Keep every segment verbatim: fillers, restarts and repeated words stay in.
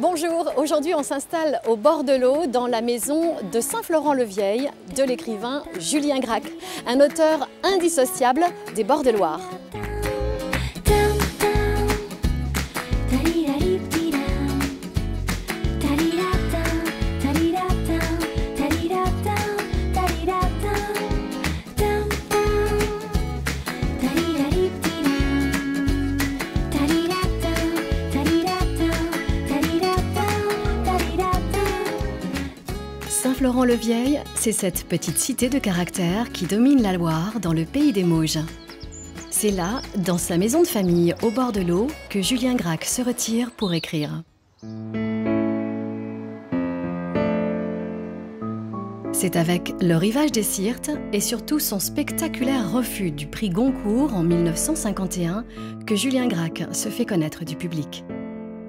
Bonjour, aujourd'hui on s'installe au bord de l'eau dans la maison de Saint-Florent-le-Vieil de l'écrivain Julien Gracq, un auteur indissociable des bords de Loire. Saint-Florent-le-Vieil, c'est cette petite cité de caractère qui domine la Loire dans le pays des Mauges. C'est là, dans sa maison de famille au bord de l'eau, que Julien Gracq se retire pour écrire. C'est avec Le Rivage des Syrtes et surtout son spectaculaire refus du prix Goncourt en mille neuf cent cinquante et un que Julien Gracq se fait connaître du public.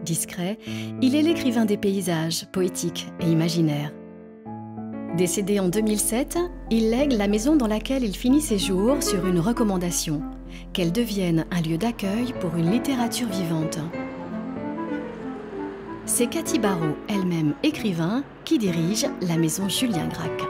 Discret, il est l'écrivain des paysages, poétiques et imaginaires. Décédé en deux mille sept, il lègue la maison dans laquelle il finit ses jours sur une recommandation, qu'elle devienne un lieu d'accueil pour une littérature vivante. C'est Cathy Barrault, elle-même écrivain, qui dirige la maison Julien Gracq.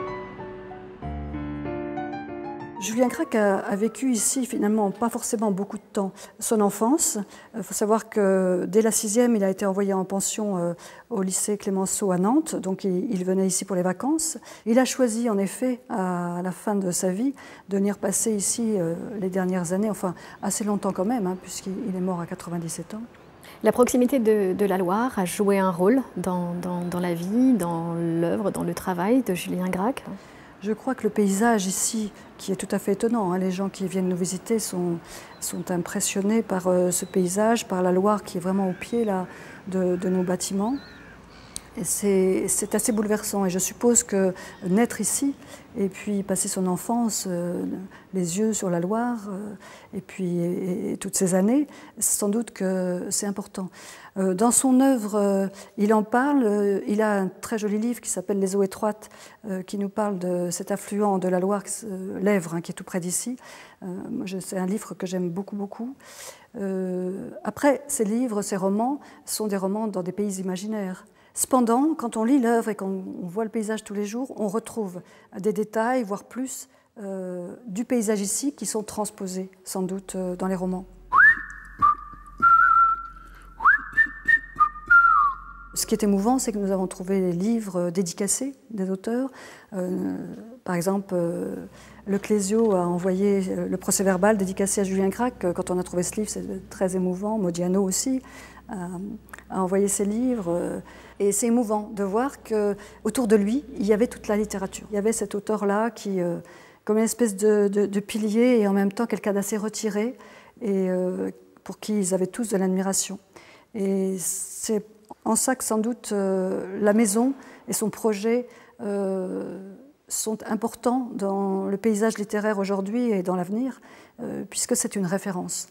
Julien Gracq a, a vécu ici, finalement, pas forcément beaucoup de temps. Son enfance, il euh, faut savoir que dès la sixième, il a été envoyé en pension euh, au lycée Clémenceau à Nantes, donc il, il venait ici pour les vacances. Il a choisi, en effet, à, à la fin de sa vie, de venir passer ici euh, les dernières années, enfin assez longtemps quand même, hein, puisqu'il est mort à quatre-vingt-dix-sept ans. La proximité de, de la Loire a joué un rôle dans, dans, dans la vie, dans l'œuvre, dans le travail de Julien Gracq. Je crois que le paysage ici, qui est tout à fait étonnant, hein, les gens qui viennent nous visiter sont, sont impressionnés par euh, ce paysage, par la Loire qui est vraiment au pied là, de, de nos bâtiments. C'est assez bouleversant et je suppose que naître ici et puis passer son enfance, euh, les yeux sur la Loire euh, et puis et, et toutes ces années, sans doute que c'est important. Euh, dans son œuvre, euh, il en parle, euh, il a un très joli livre qui s'appelle « Les eaux étroites euh, » qui nous parle de cet affluent de la Loire, euh, l'Èvre, hein, qui est tout près d'ici. Euh, c'est un livre que j'aime beaucoup, beaucoup. Euh, après, ses livres, ses romans sont des romans dans des pays imaginaires. Cependant, quand on lit l'œuvre et qu'on voit le paysage tous les jours, on retrouve des détails, voire plus, euh, du paysage ici qui sont transposés, sans doute, euh, dans les romans. Ce qui est émouvant, c'est que nous avons trouvé des livres dédicacés des auteurs. Euh, par exemple, euh, Le Clésio a envoyé le procès-verbal dédicacé à Julien Gracq. Quand on a trouvé ce livre, c'est très émouvant. Modiano aussi euh, a envoyé ses livres. Et c'est émouvant de voir qu'autour de lui, il y avait toute la littérature. Il y avait cet auteur-là qui, euh, comme une espèce de, de, de pilier et en même temps quelqu'un d'assez retiré et euh, pour qui ils avaient tous de l'admiration. Et c'est en ça que sans doute euh, la maison et son projet euh, sont importants dans le paysage littéraire aujourd'hui et dans l'avenir, euh, puisque c'est une référence.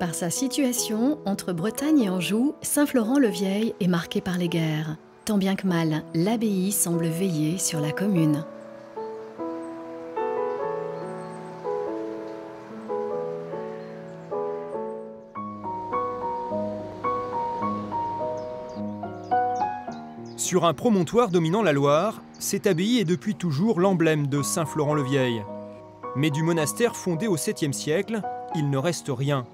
Par sa situation, entre Bretagne et Anjou, Saint-Florent-le-Vieil est marqué par les guerres. Tant bien que mal, l'abbaye semble veiller sur la commune. Sur un promontoire dominant la Loire, cette abbaye est depuis toujours l'emblème de Saint-Florent-le-Vieil. Mais du monastère fondé au septième siècle, il ne reste rien.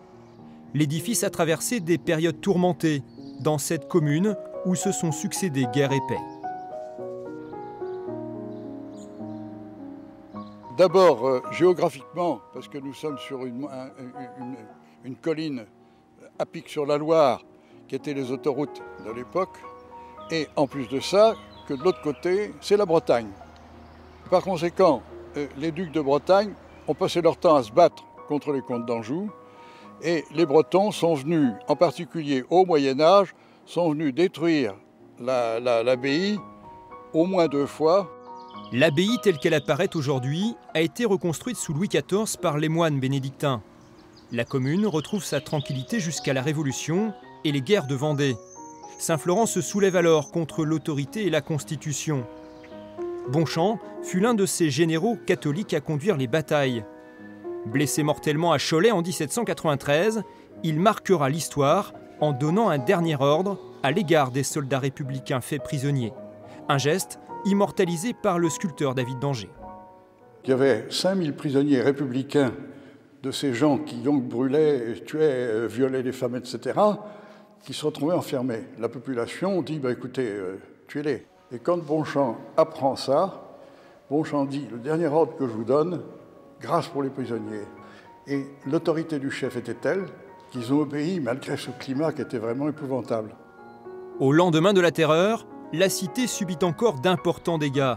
L'édifice a traversé des périodes tourmentées, dans cette commune où se sont succédé guerre et paix. D'abord, euh, géographiquement, parce que nous sommes sur une, un, une, une colline à pic sur la Loire, qui étaient les autoroutes de l'époque. Et en plus de ça, que de l'autre côté, c'est la Bretagne. Par conséquent, les ducs de Bretagne ont passé leur temps à se battre contre les comtes d'Anjou. Et les Bretons sont venus, en particulier au Moyen-Âge, sont venus détruire la, la, l'abbaye au moins deux fois. L'abbaye telle qu'elle apparaît aujourd'hui a été reconstruite sous Louis quatorze par les moines bénédictins. La commune retrouve sa tranquillité jusqu'à la Révolution et les guerres de Vendée. Saint-Florent se soulève alors contre l'autorité et la Constitution. Bonchamp fut l'un de ces généraux catholiques à conduire les batailles. Blessé mortellement à Cholet en mille sept cent quatre-vingt-treize, il marquera l'histoire en donnant un dernier ordre à l'égard des soldats républicains faits prisonniers. Un geste immortalisé par le sculpteur David Danger. Il y avait cinq mille prisonniers républicains, de ces gens qui donc brûlaient, tuaient, violaient les femmes, et cetera, qui se retrouvaient enfermés. La population dit bah, « écoutez, euh, tuez-les ». Et quand Bonchamp apprend ça, Bonchamp dit « le dernier ordre que je vous donne, grâce pour les prisonniers ». Et l'autorité du chef était telle qu'ils ont obéi malgré ce climat qui était vraiment épouvantable. Au lendemain de la Terreur, la cité subit encore d'importants dégâts.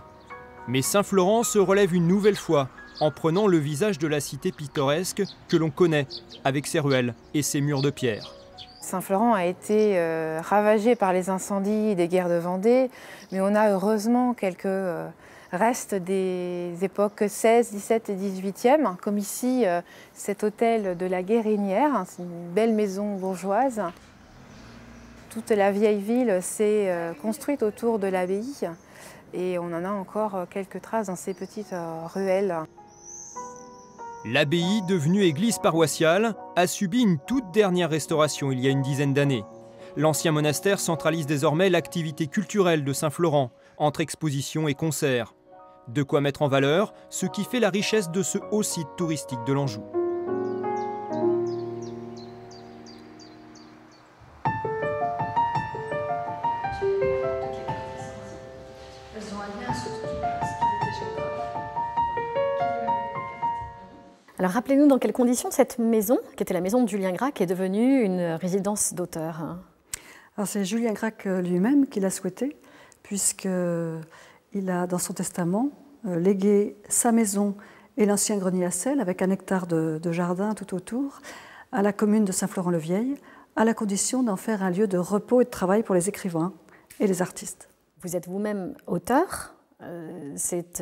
Mais Saint-Florent se relève une nouvelle fois en prenant le visage de la cité pittoresque que l'on connaît, avec ses ruelles et ses murs de pierre. Saint-Florent a été euh, ravagé par les incendies des guerres de Vendée, mais on a heureusement quelques euh, restes des époques seize, dix-sept et dix-huitième, comme ici euh, cet hôtel de la Guérinière, c'est une belle maison bourgeoise. Toute la vieille ville s'est euh, construite autour de l'abbaye et on en a encore quelques traces dans ces petites euh, ruelles. L'abbaye, devenue église paroissiale, a subi une toute dernière restauration il y a une dizaine d'années. L'ancien monastère centralise désormais l'activité culturelle de Saint-Florent, entre expositions et concerts. De quoi mettre en valeur ce qui fait la richesse de ce haut site touristique de l'Anjou. Alors rappelez-nous dans quelles conditions cette maison, qui était la maison de Julien Gracq, est devenue une résidence d'auteur. Alors c'est Julien Gracq lui-même qui l'a souhaité, puisqu'il a dans son testament légué sa maison et l'ancien grenier à sel, avec un hectare de, de jardin tout autour, à la commune de Saint-Florent-le-Vieil, à la condition d'en faire un lieu de repos et de travail pour les écrivains et les artistes. Vous êtes vous-même auteur ? C'est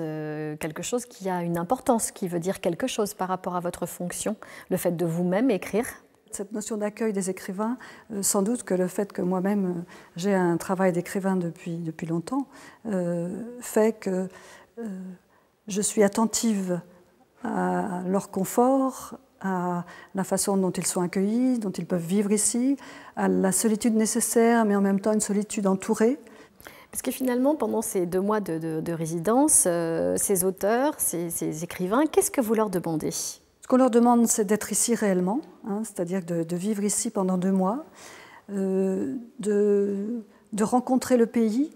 quelque chose qui a une importance, qui veut dire quelque chose par rapport à votre fonction, le fait de vous-même écrire. Cette notion d'accueil des écrivains, sans doute que le fait que moi-même j'ai un travail d'écrivain depuis, depuis longtemps, euh, fait que euh, je suis attentive à leur confort, à la façon dont ils sont accueillis, dont ils peuvent vivre ici, à la solitude nécessaire, mais en même temps une solitude entourée. Parce que finalement, pendant ces deux mois de, de, de résidence, euh, ces auteurs, ces, ces écrivains, qu'est-ce que vous leur demandez? Ce qu'on leur demande, c'est d'être ici réellement, hein, c'est-à-dire de, de vivre ici pendant deux mois, euh, de, de rencontrer le pays,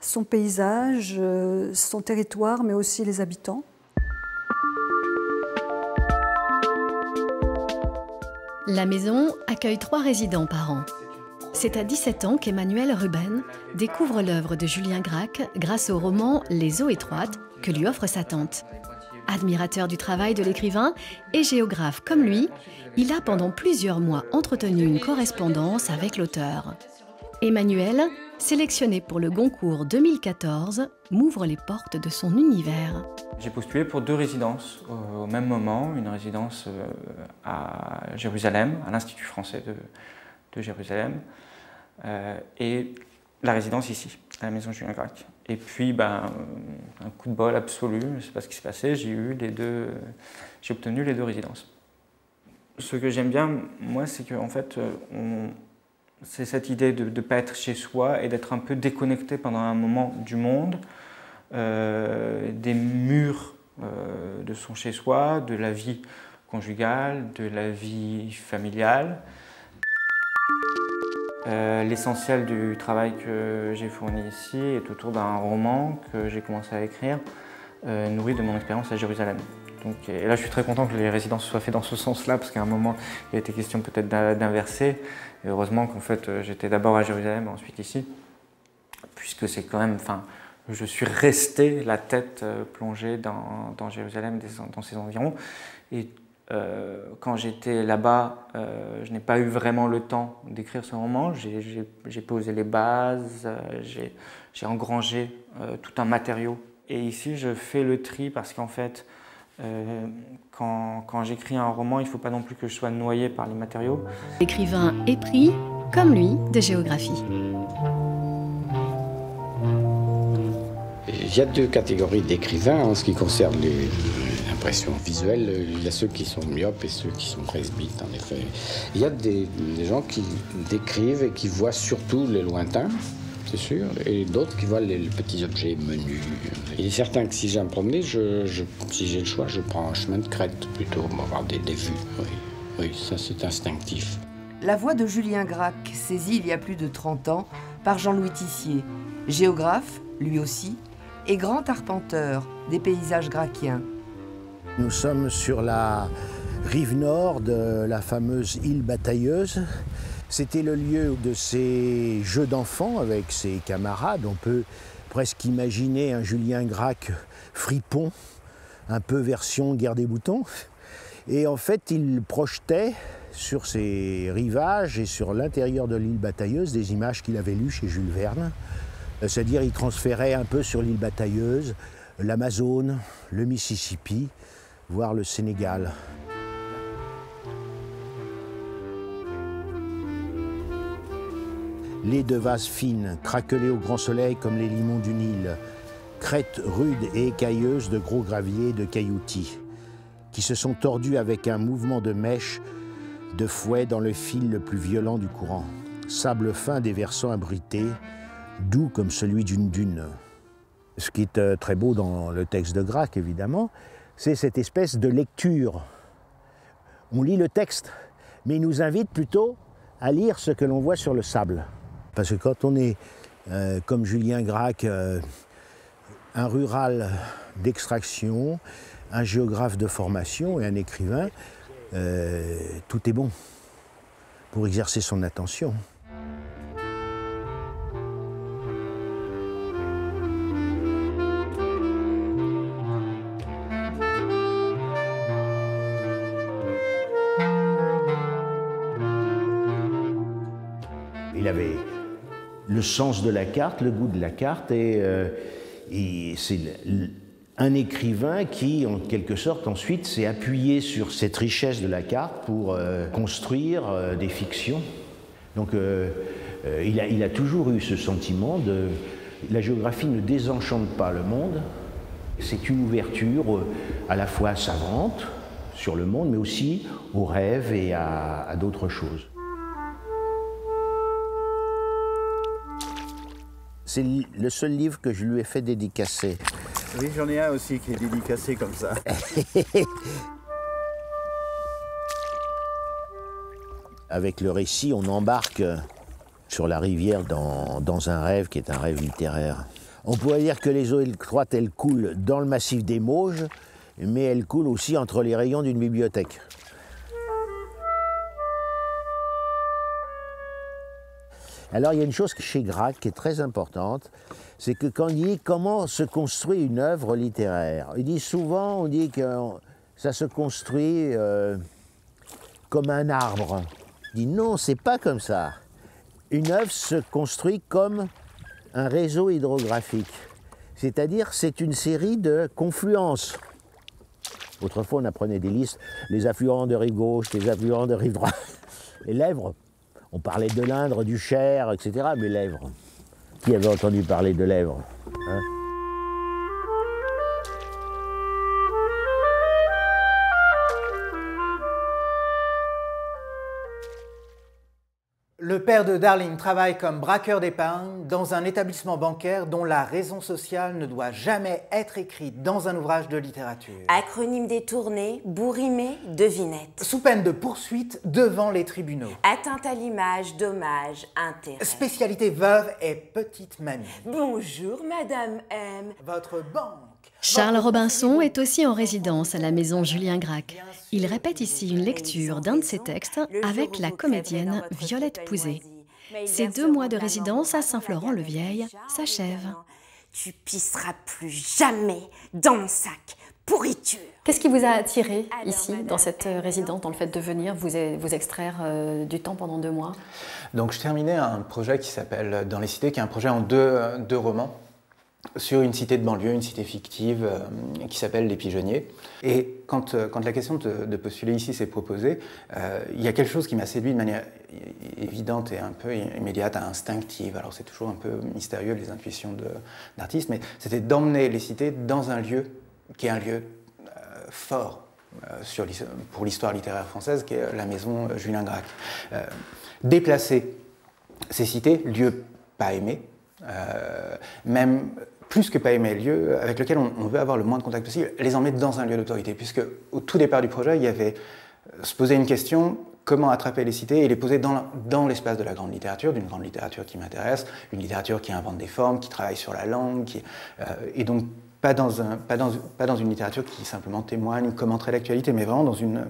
son paysage, euh, son territoire, mais aussi les habitants. La maison accueille trois résidents par an. C'est à dix-sept ans qu'Emmanuel Ruben découvre l'œuvre de Julien Gracq grâce au roman Les eaux étroites que lui offre sa tante. Admirateur du travail de l'écrivain et géographe comme lui, il a pendant plusieurs mois entretenu une correspondance avec l'auteur. Emmanuel, sélectionné pour le Goncourt deux mille quatorze, m'ouvre les portes de son univers. J'ai postulé pour deux résidences au même moment, une résidence à Jérusalem, à l'Institut français de, de Jérusalem, Euh, et la résidence ici, à la maison Julien Gracq. Et puis, ben, un coup de bol absolu, je ne sais pas ce qui s'est passé, j'ai eu les deux, j'ai obtenu les deux résidences. Ce que j'aime bien, moi, c'est qu'en fait, c'est cette idée de ne pas être chez soi et d'être un peu déconnecté pendant un moment du monde, euh, des murs euh, de son chez soi, de la vie conjugale, de la vie familiale. Euh, L'essentiel du travail que j'ai fourni ici est autour d'un roman que j'ai commencé à écrire, euh, nourri de mon expérience à Jérusalem. Donc, et là, je suis très content que les résidences soient faites dans ce sens-là, parce qu'à un moment, il a été question peut-être d'inverser. Et heureusement qu'en fait, j'étais d'abord à Jérusalem, ensuite ici, puisque c'est quand même, enfin, je suis resté la tête plongée dans, dans Jérusalem, dans ses environs. Et Euh, quand j'étais là-bas, euh, je n'ai pas eu vraiment le temps d'écrire ce roman. J'ai posé les bases, euh, j'ai engrangé euh, tout un matériau. Et ici, je fais le tri parce qu'en fait, euh, quand, quand j'écris un roman, il ne faut pas non plus que je sois noyé par les matériaux. L'écrivain épris, comme lui, de géographie. Il y a deux catégories d'écrivains en ce qui concerne les expression visuelle. Il y a ceux qui sont myopes et ceux qui sont presbytes, en effet. Il y a des, des gens qui décrivent et qui voient surtout le lointain, c'est sûr, et d'autres qui voient les, les petits objets menus. Il est certain que si j'ai à me promener, je, je, si j'ai le choix, je prends un chemin de crête plutôt pour avoir des, des vues. Oui, oui, ça c'est instinctif. La voix de Julien Gracq, saisie il y a plus de trente ans par Jean-Louis Tissier, géographe, lui aussi, et grand arpenteur des paysages gracquiens. Nous sommes sur la rive nord de la fameuse île Batailleuse. C'était le lieu de ses jeux d'enfants avec ses camarades. On peut presque imaginer un Julien Gracq fripon, un peu version Guerre des boutons. Et en fait, il projetait sur ses rivages et sur l'intérieur de l'île Batailleuse des images qu'il avait lues chez Jules Verne. C'est-à-dire il transférait un peu sur l'île Batailleuse l'Amazone, le Mississippi, voire le Sénégal. Les de vases fines, craquelées au grand soleil comme les limons du Nil, crêtes rudes et écailleuses de gros graviers et de cailloutis, qui se sont tordus avec un mouvement de mèche, de fouet dans le fil le plus violent du courant. Sable fin des versants abrités, doux comme celui d'une dune. Ce qui est très beau dans le texte de Gracq, évidemment, c'est cette espèce de lecture. On lit le texte, mais il nous invite plutôt à lire ce que l'on voit sur le sable. Parce que quand on est, euh, comme Julien Gracq, euh, un rural d'extraction, un géographe de formation et un écrivain, euh, tout est bon pour exercer son attention. Il avait le sens de la carte, le goût de la carte, et, euh, et c'est un écrivain qui, en quelque sorte, ensuite s'est appuyé sur cette richesse de la carte pour euh, construire euh, des fictions. Donc euh, euh, il, a, il a toujours eu ce sentiment de... La géographie ne désenchante pas le monde, c'est une ouverture à la fois savante sur le monde, mais aussi aux rêves et à, à d'autres choses. C'est le seul livre que je lui ai fait dédicacer. Oui, j'en ai un aussi qui est dédicacé comme ça. Avec le récit, on embarque sur la rivière dans, dans un rêve qui est un rêve littéraire. On pourrait dire que les eaux étroites, elles coulent dans le massif des Mauges, mais elles coulent aussi entre les rayons d'une bibliothèque. Alors il y a une chose chez Gracq qui est très importante, c'est que quand il dit comment se construit une œuvre littéraire, il dit souvent, on dit que ça se construit euh, comme un arbre. Il dit non, c'est pas comme ça. Une œuvre se construit comme un réseau hydrographique, c'est-à-dire c'est une série de confluences. Autrefois on apprenait des listes, les affluents de rive gauche, les affluents de rive droite, les lèvres. On parlait de l'Indre, du Cher, et cetera, mais lèvres. Qui avait entendu parler de lèvres, hein? Le père de Darling travaille comme braqueur d'épargne dans un établissement bancaire dont la raison sociale ne doit jamais être écrite dans un ouvrage de littérature. Acronyme détourné, bourrimé, devinette. Sous peine de poursuite devant les tribunaux. Atteinte à l'image, dommage, intérêt. Spécialité veuve et petite mamie. Bonjour Madame M. Votre banque. Charles Robinson est aussi en résidence à la maison Julien Gracq. Il répète ici une lecture d'un de ses textes avec la comédienne Violette Pouzet. Ses deux mois de résidence à Saint-Florent-le-Vieil s'achèvent. Tu pisseras plus jamais dans mon sac, pourriture. Qu'est-ce qui vous a attiré ici, dans cette résidence, dans le fait de venir vous, vous extraire euh, du temps pendant deux mois? Donc je terminais un projet qui s'appelle Dans les cités, qui est un projet en deux, deux romans, sur une cité de banlieue, une cité fictive euh, qui s'appelle Les Pigeonniers. Et quand, euh, quand la question de, de postuler ici s'est proposée, euh, il y a quelque chose qui m'a séduit de manière évidente et un peu immédiate, instinctive. Alors c'est toujours un peu mystérieux les intuitions d'artistes, mais c'était d'emmener les cités dans un lieu qui est un lieu euh, fort euh, sur, pour l'histoire littéraire française qui est la maison Julien Gracq. Euh, déplacer ces cités, lieux pas aimés, euh, même plus que pas aimés, lieux avec lesquels on, on veut avoir le moins de contact possible, les emmener dans un lieu d'autorité, puisque au tout départ du projet, il y avait euh, se poser une question: comment attraper les cités et les poser dans l'espace de la grande littérature, d'une grande littérature qui m'intéresse, une littérature qui invente des formes, qui travaille sur la langue, qui, euh, et donc pas dans, un, pas, dans, pas dans une littérature qui simplement témoigne ou commenterait l'actualité, mais vraiment dans une,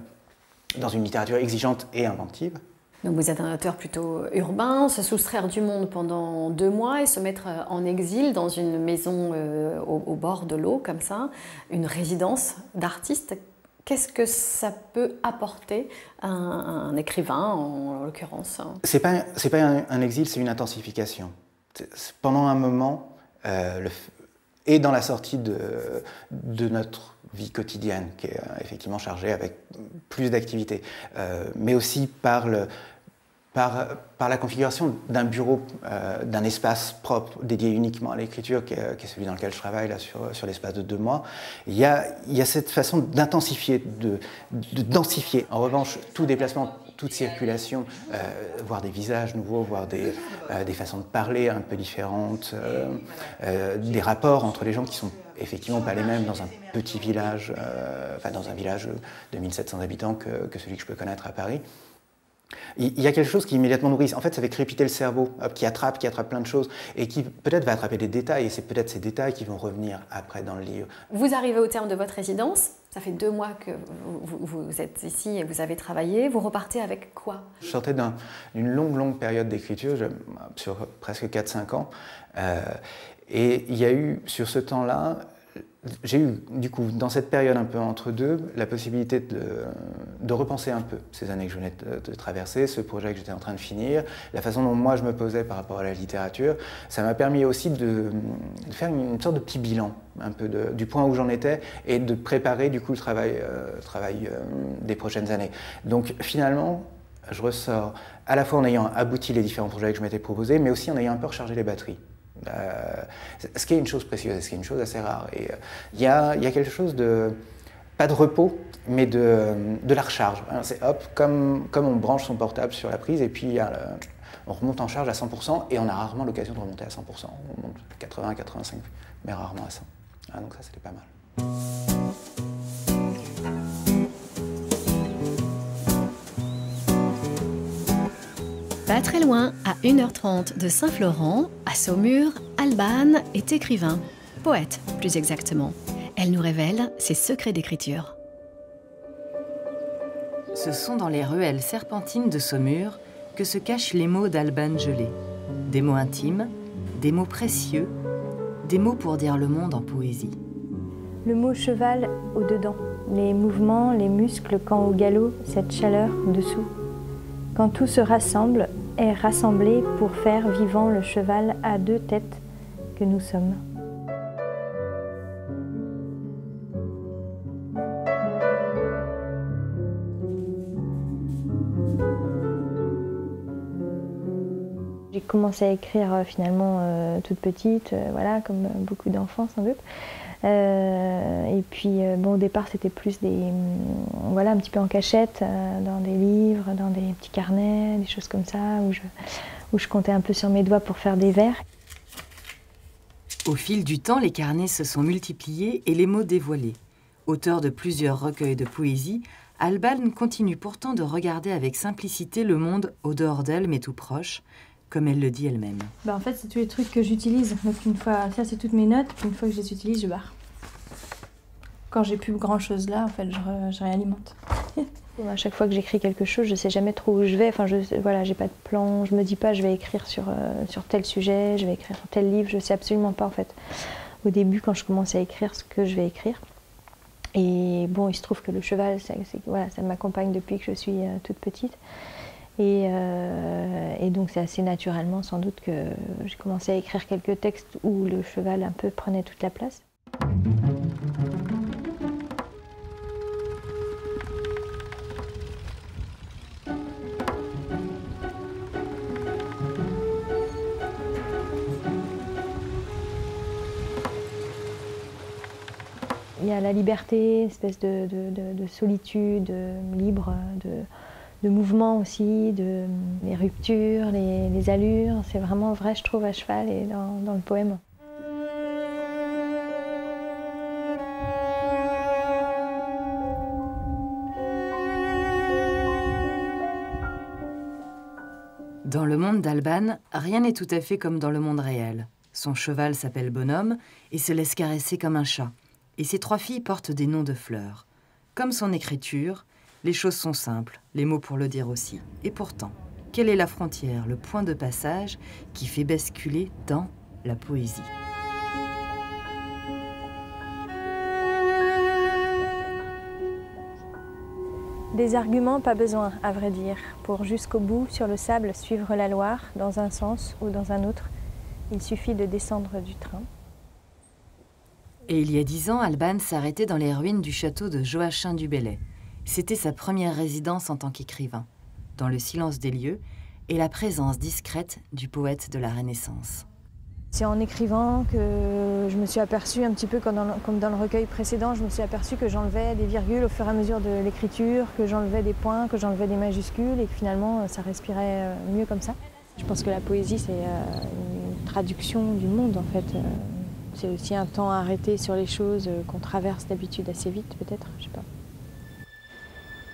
dans une littérature exigeante et inventive. Donc vous êtes un auteur plutôt urbain, se soustraire du monde pendant deux mois et se mettre en exil dans une maison euh, au, au bord de l'eau, comme ça, une résidence d'artiste. Qu'est-ce que ça peut apporter à un, un écrivain, en, en l'occurrence? C'est pas, c'est pas un, un exil, c'est une intensification. C'est, c'est pendant un moment, euh, le, et dans la sortie de, de notre vie quotidienne, qui est effectivement chargée avec plus d'activités, euh, mais aussi par, le, par, par la configuration d'un bureau, euh, d'un espace propre, dédié uniquement à l'écriture, qui, qui est celui dans lequel je travaille là, sur, sur l'espace de deux mois. Il y a, il y a cette façon d'intensifier, de, de densifier. En revanche, tout déplacement, toute circulation, euh, voir des visages nouveaux, voir des, euh, des façons de parler un peu différentes, euh, euh, des rapports entre les gens qui sont effectivement pas les mêmes dans un petit village, euh, enfin dans un village de mille sept cents habitants que, que celui que je peux connaître à Paris. Il y a quelque chose qui immédiatement nourrit. En fait, ça fait crépiter le cerveau, qui attrape, qui attrape plein de choses, et qui peut-être va attraper des détails, et c'est peut-être ces détails qui vont revenir après dans le livre. Vous arrivez au terme de votre résidence, ça fait deux mois que vous, vous êtes ici et vous avez travaillé, vous repartez avec quoi? Je sortais d'un, d'une longue, longue période d'écriture, sur presque quatre cinq ans, euh, et il y a eu, sur ce temps-là, j'ai eu, du coup, dans cette période un peu entre deux, la possibilité de, de repenser un peu ces années que je venais de, de traverser, ce projet que j'étais en train de finir, la façon dont moi je me posais par rapport à la littérature. Ça m'a permis aussi de, de faire une, une sorte de petit bilan, un peu de, du point où j'en étais, et de préparer du coup le travail, euh, travail euh, des prochaines années. Donc finalement, je ressors à la fois en ayant abouti les différents projets que je m'étais proposés, mais aussi en ayant un peu rechargé les batteries. Euh, ce qui est une chose précieuse, ce qui est une chose assez rare. Et il euh, y, y a quelque chose de, pas de repos, mais de, de la recharge. C'est hop, comme, comme on branche son portable sur la prise et puis y a le, on remonte en charge à cent pour cent et on a rarement l'occasion de remonter à cent pour cent. On monte quatre-vingts à quatre-vingt-cinq, mais rarement à cent. Ah, donc ça, c'était pas mal. Pas très loin, à une heure trente de Saint-Florent, à Saumur, Alban est écrivain, poète plus exactement. Elle nous révèle ses secrets d'écriture. Ce sont dans les ruelles serpentines de Saumur que se cachent les mots d'Alban Gelé. Des mots intimes, des mots précieux, des mots pour dire le monde en poésie. Le mot cheval au-dedans, les mouvements, les muscles quand au galop, cette chaleur dessous. Quand tout se rassemble, est rassemblé pour faire vivant le cheval à deux têtes que nous sommes. J'ai commencé à écrire finalement euh, toute petite, euh, voilà, comme beaucoup d'enfants sans doute. Euh, et puis euh, bon, au départ c'était plus des euh, voilà, un petit peu en cachette, euh, dans des livres, dans des petits carnets, des choses comme ça, où je, où je comptais un peu sur mes doigts pour faire des vers. Au fil du temps, les carnets se sont multipliés et les mots dévoilés. Auteur de plusieurs recueils de poésie, Alban continue pourtant de regarder avec simplicité le monde au dehors d'elle mais tout proche, comme elle le dit elle-même. Bah en fait, c'est tous les trucs que j'utilise. Donc une fois, ça c'est toutes mes notes, puis une fois que je les utilise, je barre. Quand j'ai plus grand-chose là, en fait, je, re, je réalimente. À chaque fois que j'écris quelque chose, je sais jamais trop où je vais. Enfin, je, voilà, j'ai pas de plan, je me dis pas je vais écrire sur, euh, sur tel sujet, je vais écrire sur tel livre, je sais absolument pas en fait. Au début, quand je commence à écrire ce que je vais écrire, et bon, il se trouve que le cheval, ça, voilà, ça m'accompagne depuis que je suis euh, toute petite. Et, euh, et donc c'est assez naturellement sans doute que j'ai commencé à écrire quelques textes où le cheval un peu prenait toute la place. y a la liberté, une espèce de, de, de, de solitude libre, de, de mouvement aussi, de, les ruptures, les, les allures. C'est vraiment vrai, je trouve, à cheval et dans, dans le poème. Dans le monde d'Alban, rien n'est tout à fait comme dans le monde réel. Son cheval s'appelle Bonhomme et se laisse caresser comme un chat. Et ses trois filles portent des noms de fleurs. Comme son écriture, les choses sont simples, les mots pour le dire aussi. Et pourtant, quelle est la frontière, le point de passage qui fait basculer dans la poésie ? Des arguments, pas besoin, à vrai dire, pour jusqu'au bout, sur le sable, suivre la Loire, dans un sens ou dans un autre. Il suffit de descendre du train. Et il y a dix ans, Alban s'arrêtait dans les ruines du château de Joachim du Bellay. C'était sa première résidence en tant qu'écrivain, dans le silence des lieux et la présence discrète du poète de la Renaissance. C'est en écrivant que je me suis aperçue, un petit peu comme dans le, comme dans le recueil précédent, je me suis aperçue que j'enlevais des virgules au fur et à mesure de l'écriture, que j'enlevais des points, que j'enlevais des majuscules et que finalement ça respirait mieux comme ça. Je pense que la poésie, c'est une traduction du monde en fait. C'est aussi un temps arrêté sur les choses qu'on traverse d'habitude assez vite peut-être, je sais pas.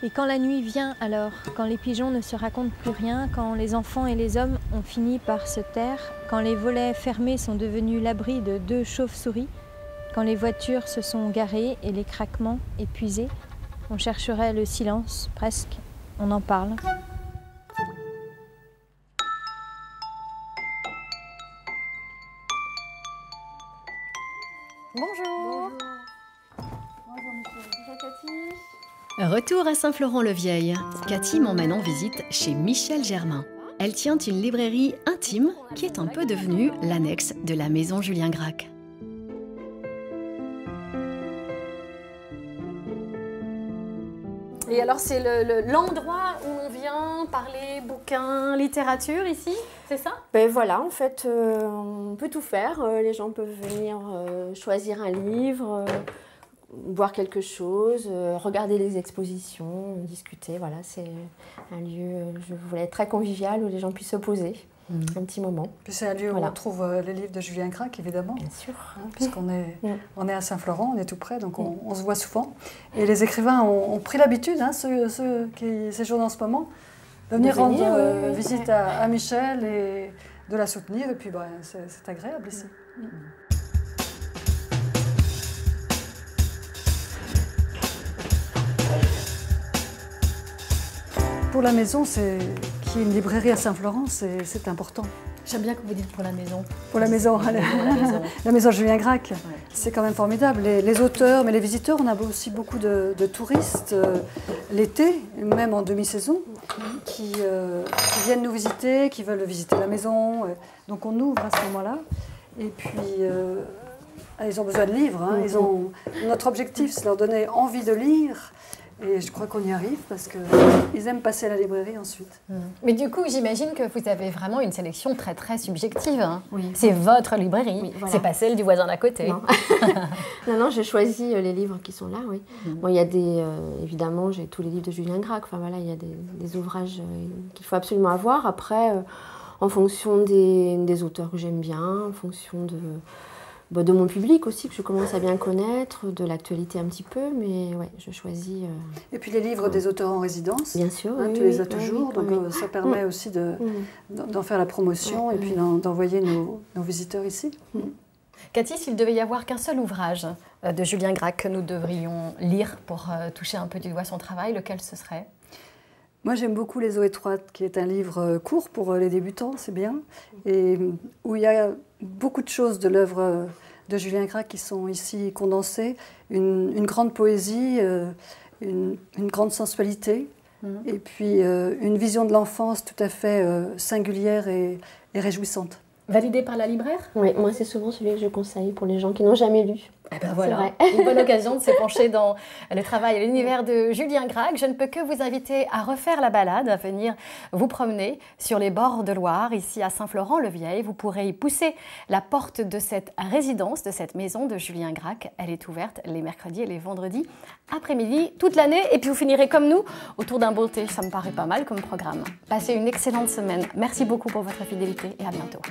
Et quand la nuit vient alors, quand les pigeons ne se racontent plus rien, quand les enfants et les hommes ont fini par se taire, quand les volets fermés sont devenus l'abri de deux chauves-souris, quand les voitures se sont garées et les craquements épuisés, on chercherait le silence, presque, on en parle. Bonjour. Bonjour monsieur. Bonjour Cathy. Retour à Saint-Florent-le-Vieil. Cathy m'emmène en visite chez Michel Germain. Elle tient une librairie intime qui est un peu devenue l'annexe de la maison Julien Gracq. Et alors, c'est l'endroit le, le, où on vient parler bouquins, littérature ici, c'est ça? Ben voilà, en fait, euh, on peut tout faire. Les gens peuvent venir euh, choisir un livre, euh, boire quelque chose, euh, regarder les expositions, discuter. Voilà, c'est un lieu, je voulais, très convivial où les gens puissent se poser mmh. un petit moment. C'est un lieu voilà. où on trouve euh, les livres de Julien Gracq, évidemment. Bien sûr. Hein, puisqu'on est, mmh. on est à Saint-Florent, on est tout près, donc on, mmh. on se voit souvent. Et les écrivains ont, ont pris l'habitude, hein, ceux, ceux qui séjournent en ce moment, de venir, de venir rendre euh, euh, visite euh, à, à Michel et de la soutenir. Et puis, bah, c'est agréable ici. Mmh. Mmh. Pour la maison, c'est qu'il y ait une librairie à Saint-Florent, c'est important. J'aime bien que vous dites pour la maison. Pour la maison, la, la, la, maison. la maison Julien Gracq, ouais. c'est quand même formidable. Les, les auteurs, mais les visiteurs, on a aussi beaucoup de, de touristes euh, l'été, même en demi-saison, qui, euh, qui viennent nous visiter, qui veulent visiter la maison. Donc on ouvre à ce moment-là. Et puis, euh, ils ont besoin de livres. Hein. Ils ont... Notre objectif, c'est de leur donner envie de lire. Et je crois qu'on y arrive parce qu'ils aiment passer à la librairie ensuite. Mmh. Mais du coup, j'imagine que vous avez vraiment une sélection très, très subjective. Hein. Oui. C'est votre librairie, oui, voilà. c'est pas celle du voisin d'à côté. Non. non, non, j'ai choisi les livres qui sont là, oui. Mmh. Bon, il y a des... Euh, évidemment, j'ai tous les livres de Julien Gracq. Enfin, voilà, il y a des, des ouvrages euh, qu'il faut absolument avoir. Après, euh, en fonction des, des auteurs que j'aime bien, en fonction de... de mon public aussi, que je commence à bien connaître, de l'actualité un petit peu, mais ouais, je choisis... Euh... Et puis les livres ouais. des auteurs en résidence, bien sûr, hein, oui, tu oui, les as oui, toujours, oui, donc oui. ça permet mmh. aussi d'en de, mmh. faire la promotion ouais, et oui. puis d'envoyer nos, nos visiteurs ici. Mmh. Cathy, s'il devait y avoir qu'un seul ouvrage de Julien Gracq que nous devrions lire pour toucher un peu du doigt son travail, lequel ce serait ? Moi, j'aime beaucoup Les eaux étroites, qui est un livre court pour les débutants, c'est bien, et où il y a beaucoup de choses de l'œuvre de Julien Gracq qui sont ici condensées, une, une grande poésie, une, une grande sensualité, mmh. et puis une vision de l'enfance tout à fait singulière et, et réjouissante. Validé par la libraire ? Oui, moi, c'est souvent celui que je conseille pour les gens qui n'ont jamais lu. Ah ben voilà, une bonne occasion de se pencher dans le travail et l'univers de Julien Gracq. Je ne peux que vous inviter à refaire la balade, à venir vous promener sur les bords de Loire, ici à Saint-Florent-le-Vieil. Vous pourrez y pousser la porte de cette résidence, de cette maison de Julien Gracq. Elle est ouverte les mercredis et les vendredis après-midi, toute l'année. Et puis vous finirez comme nous autour d'un bon thé. Ça me paraît pas mal comme programme. Passez une excellente semaine. Merci beaucoup pour votre fidélité et à bientôt.